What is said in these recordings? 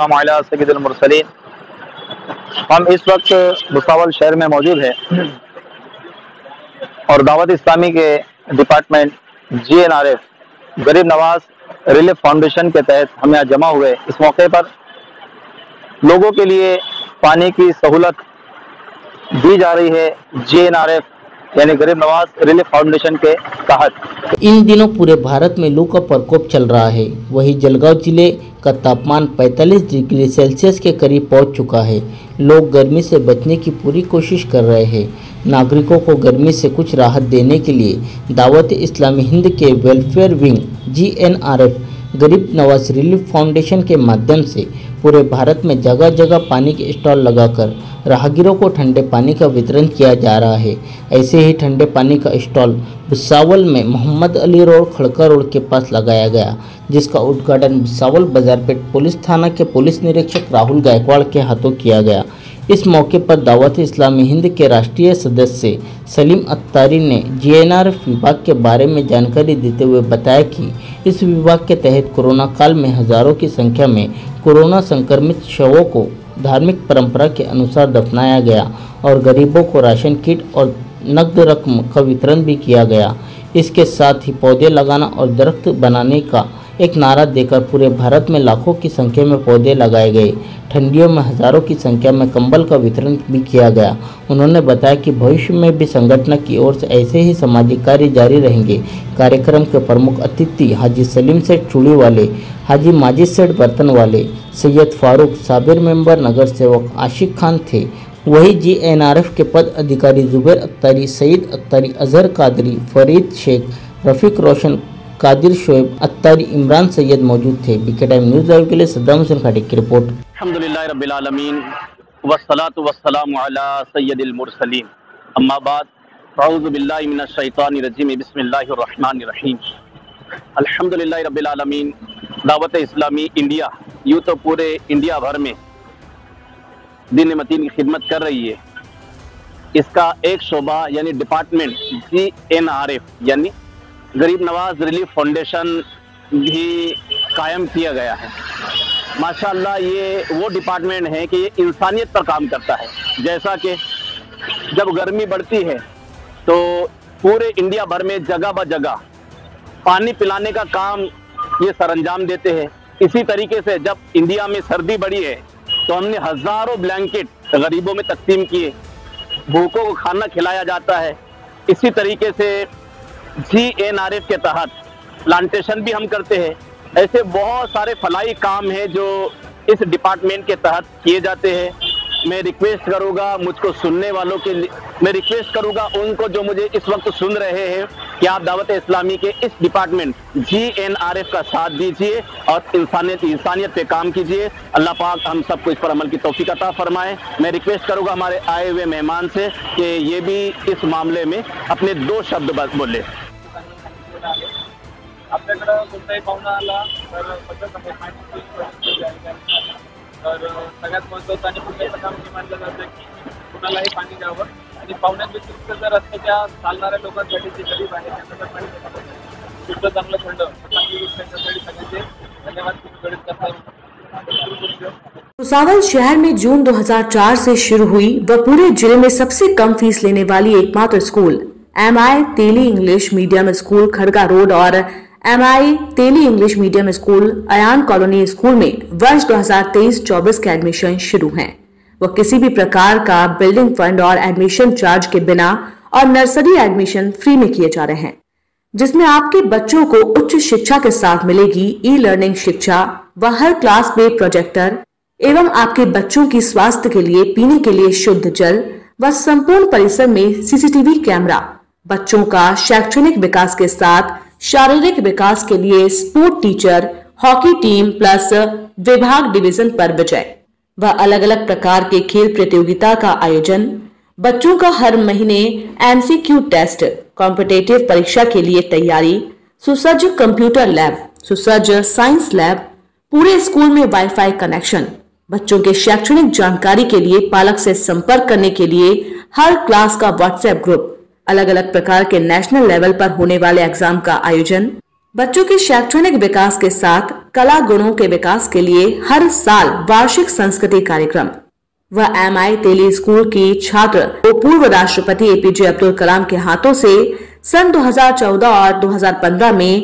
सैयदुल मुरसलीन। हम इस वक्त भुसावल शहर में मौजूद हैं और दावत इस्लामी के डिपार्टमेंट GNRF गरीब नवाज रिलीफ फाउंडेशन के तहत हम यहाँ जमा हुए। इस मौके पर लोगों के लिए पानी की सहूलत दी जा रही है GNRF यानी गरीब नवाज रिलीफ फाउंडेशन के तहत। इन दिनों पूरे भारत में लू का प्रकोप चल रहा है, वही जलगांव जिले का तापमान 45 डिग्री सेल्सियस के करीब पहुंच चुका है। लोग गर्मी से बचने की पूरी कोशिश कर रहे हैं। नागरिकों को गर्मी से कुछ राहत देने के लिए दावत-ए-इस्लामी हिंद के वेलफेयर विंग GNRF गरीब नवाज रिलीफ फाउंडेशन के माध्यम से पूरे भारत में जगह जगह पानी के स्टॉल लगाकर राहगीरों को ठंडे पानी का वितरण किया जा रहा है। ऐसे ही ठंडे पानी का स्टॉल भुसावल में मोहम्मद अली रोड खड़का रोड के पास लगाया गया, जिसका उद्घाटन भुसावल बाजारपेट पुलिस थाना के पुलिस निरीक्षक राहुल गायकवाड़ के हाथों किया गया। इस मौके पर दावत इस्लामी हिंद के राष्ट्रीय सदस्य सलीम अत्तारी ने GNRF विभाग के बारे में जानकारी देते हुए बताया कि इस विभाग के तहत कोरोना काल में हज़ारों की संख्या में कोरोना संक्रमित शवों को धार्मिक परंपरा के अनुसार दफनाया गया और गरीबों को राशन किट और नकद रकम का वितरण भी किया गया। इसके साथ ही पौधे लगाना और दरख्त बनाने का एक नारा देकर पूरे भारत में लाखों की संख्या में पौधे लगाए गए। ठंडियों में हज़ारों की संख्या में कंबल का वितरण भी किया गया। उन्होंने बताया कि भविष्य में भी संगठन की ओर से ऐसे ही सामाजिक कार्य जारी रहेंगे। कार्यक्रम के प्रमुख अतिथि हाजी सलीम सेठ चूड़ी वाले, हाजी माजिद सेठ बर्तन वाले, सैयद फारूक साबिर मेंबर नगर सेवक आशिक खान थे। वही GNRF के पद अधिकारी जुबैर अत्तारी, सईद अत्तारी, अजहर कादरी, फरीद शेख, रफीक रोशन, कादिर शोएब अत्तारी, इमरान सैयद मौजूद थे। बीके टाइम न्यूज़ लाइव के लिए सद्दाम हुसैन खाटिक की रिपोर्ट। अल्हम्दुलिल्लाह रब्बिल आलमीन वस्सलातु वस्सलामु अला सय्यदिल मुरसलीन। अम्मा बाद औज़ु बिल्लाहि मिनश शैतानिर रजीम बिस्मिल्लाहिर रहमानिर रहीम। अल्हम्दुलिल्लाह रब्बिल आलमीन दावत इस्लामी इंडिया यूँ तो पूरे इंडिया भर में दीन मतीन की खिदमत कर रही है। इसका एक शोबा यानी डिपार्टमेंट GNRF यानी गरीब नवाज रिलीफ फाउंडेशन भी कायम किया गया है। माशाल्लाह ये वो डिपार्टमेंट है कि ये इंसानियत पर काम करता है। जैसा कि जब गर्मी बढ़ती है तो पूरे इंडिया भर में जगह ब जगह पानी पिलाने का काम ये सरंजाम देते हैं। इसी तरीके से जब इंडिया में सर्दी बढ़ी है तो हमने हज़ारों ब्लैंकेट गरीबों में तकसीम किए, भूखों को खाना खिलाया जाता है। इसी तरीके से GNRF के तहत प्लांटेशन भी हम करते हैं। ऐसे बहुत सारे फलाई काम हैं जो इस डिपार्टमेंट के तहत किए जाते हैं। मैं रिक्वेस्ट करूँगा मुझको सुनने वालों के लिए, मैं रिक्वेस्ट करूँगा उनको जो मुझे इस वक्त सुन रहे हैं कि आप दावत इस्लामी के इस डिपार्टमेंट GNRF का साथ दीजिए और इंसानियत पे काम कीजिए। अल्लाह पाक हम सबको इस पर अमल की तौफीक अता फरमाए। मैं रिक्वेस्ट करूँगा हमारे आए हुए मेहमान से कि ये भी इस मामले में अपने दो शब्द बस बोले। आपल्याकडं कोणताही पाहुणा आला तर पद्धतपणे पाणी तर सगळ्यात महत्त्वाचं आणि पुण्याचं काम जे मानलं जातं की कुणालाही पाणी द्यावं आणि पाहुण्यात व्यतिरिक्त जर रस्त्याच्या चालणाऱ्या लोकांसाठी जे गरीब आहे त्यांच्याकडे पाणी शुद्ध चांगलं थंड चांगली त्यांच्यासाठी सगळ्यांचे धन्यवाद गणित करता। भुसावल शहर में जून 2004 से शुरू हुई व पूरे जिले में सबसे कम फीस लेने वाली एकमात्र school MI Teli English medium school Khadka road और MI Teli English medium school Ayan colony school में वर्ष 2023-24 के एडमिशन शुरू हैं। वह किसी भी प्रकार का बिल्डिंग फंड और एडमिशन चार्ज के बिना और नर्सरी एडमिशन फ्री में किए जा रहे हैं, जिसमें आपके बच्चों को उच्च शिक्षा के साथ मिलेगी E-लर्निंग शिक्षा व हर क्लास में प्रोजेक्टर एवं आपके बच्चों की स्वास्थ्य के लिए पीने के लिए शुद्ध जल व संपूर्ण परिसर में CCTV कैमरा। बच्चों का शैक्षणिक विकास के साथ शारीरिक विकास के लिए sport teacher, hockey team plus विभाग डिवीजन पर विजय व अलग अलग प्रकार के खेल प्रतियोगिता का आयोजन। बच्चों का हर महीने MCQ टेस्ट, कॉम्पिटिटिव परीक्षा के लिए तैयारी, सुसज्ज कंप्यूटर लैब, सुसज्ज साइंस लैब, पूरे स्कूल में Wi-Fi कनेक्शन। बच्चों के शैक्षणिक जानकारी के लिए पालक से संपर्क करने के लिए हर क्लास का WhatsApp ग्रुप, अलग अलग प्रकार के नेशनल लेवल पर होने वाले एग्जाम का आयोजन बच्चों के शैक्षणिक विकास के साथ कला गुणों के विकास के लिए हर साल वार्षिक संस्कृति कार्यक्रम वह एमआई तेली स्कूल की छात्र और पूर्व राष्ट्रपति एपीजे अब्दुल कलाम के हाथों से सन 2014 और 2015 में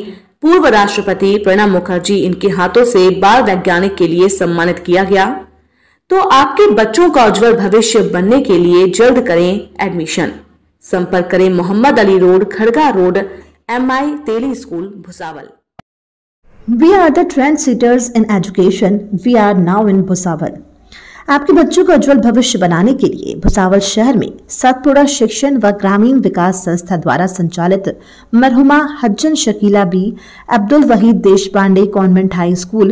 पूर्व राष्ट्रपति प्रणब मुखर्जी इनके हाथों से बाल वैज्ञानिक के लिए सम्मानित किया गया। तो आपके बच्चों का उज्जवल भविष्य बनने के लिए जल्द करें एडमिशन। संपर्क करें Mohammad Ali road, Khadga road, MI Teli School, Bhusawal. We are the trendsetters in education. We are now in Bhusawal. आपके बच्चों का उज्जवल भविष्य बनाने के लिए भुसावल शहर में सतपुड़ा शिक्षण व ग्रामीण विकास संस्था द्वारा संचालित मरहुमा हज्जन Shakila Bi Abdul Waheed Deshpande convent high school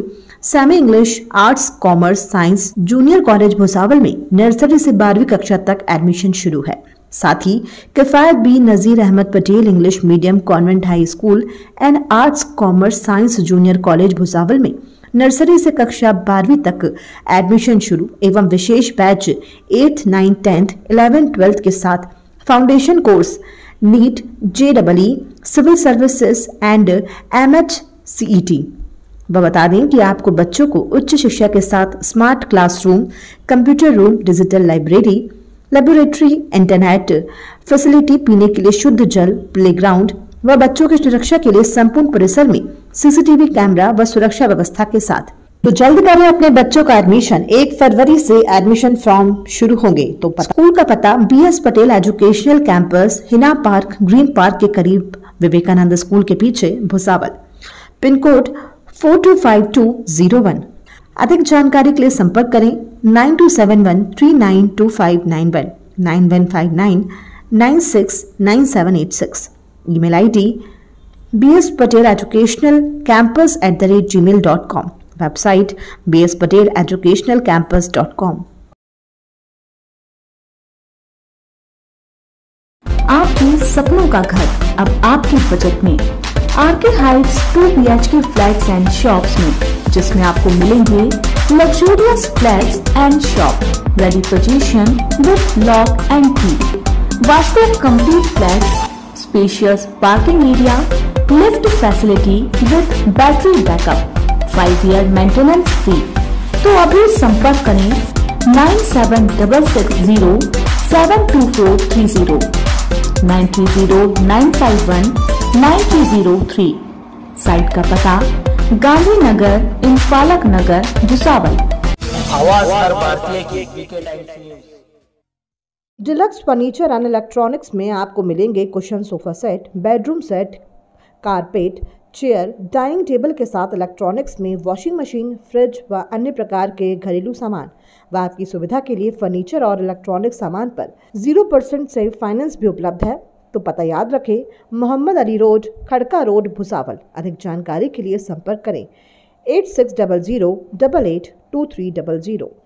semi English arts commerce science junior college Bhusawal में नर्सरी से 12वीं कक्षा तक एडमिशन शुरू है। साथ ही किफायत बी नज़ीर Ahmad Patel English medium convent high school and arts commerce science junior college Bhusawal में नर्सरी से कक्षा 12वीं तक एडमिशन शुरू एवं विशेष बैच 8, 9, 10, 11, 12 के साथ foundation course NEET, JEE, civil services and MHCET। बता दें कि आपको बच्चों को उच्च शिक्षा के साथ smart classroom, computer room, digital library, laboratory, internet facility, पीने के लिए शुद्ध जल, प्लेग्राउंड व बच्चों की सुरक्षा के लिए संपूर्ण परिसर में CCTV कैमरा व सुरक्षा व्यवस्था के साथ। तो जल्द करें अपने बच्चों का एडमिशन। 1 फरवरी से एडमिशन फॉर्म शुरू होंगे। तो स्कूल का पता BS Patel educational campus, Hina park, green park के करीब, विवेकानंद स्कूल के पीछे, भुसावल, पिनकोड 425201। अधिक जानकारी के लिए संपर्क करें 9271392591, 9159969786, email ID bspateleducationalcampus@gmail.com, website bspateleducationalcampus.com। आपके सपनों का घर अब आपकी बचत में, RK heights 2 BHK flats and shops में, जिसमें आपको मिलेंगे luxurious flats and shop, ready position with lock and key, vastu complete flat, spacious parking area, lift facility with battery backup, 5 year maintenance free. तो अभी संपर्क करें 9766072430, 9309519303। साइट का पता गांधी नगर इन फालक नगर, भुसावल। आवाज हर भारतीय की BK times news. Deluxe furniture and electronics में आपको मिलेंगे cushion sofa set, bedroom set, carpet, chair, dining table के साथ इलेक्ट्रॉनिक्स में वॉशिंग मशीन, फ्रिज व अन्य प्रकार के घरेलू सामान व आपकी सुविधा के लिए फर्नीचर और इलेक्ट्रॉनिक सामान पर 0% से फाइनेंस भी उपलब्ध है। तो पता याद रखें मोहम्मद अली रोड, खड़का रोड, भुसावल। अधिक जानकारी के लिए संपर्क करें 8600882300।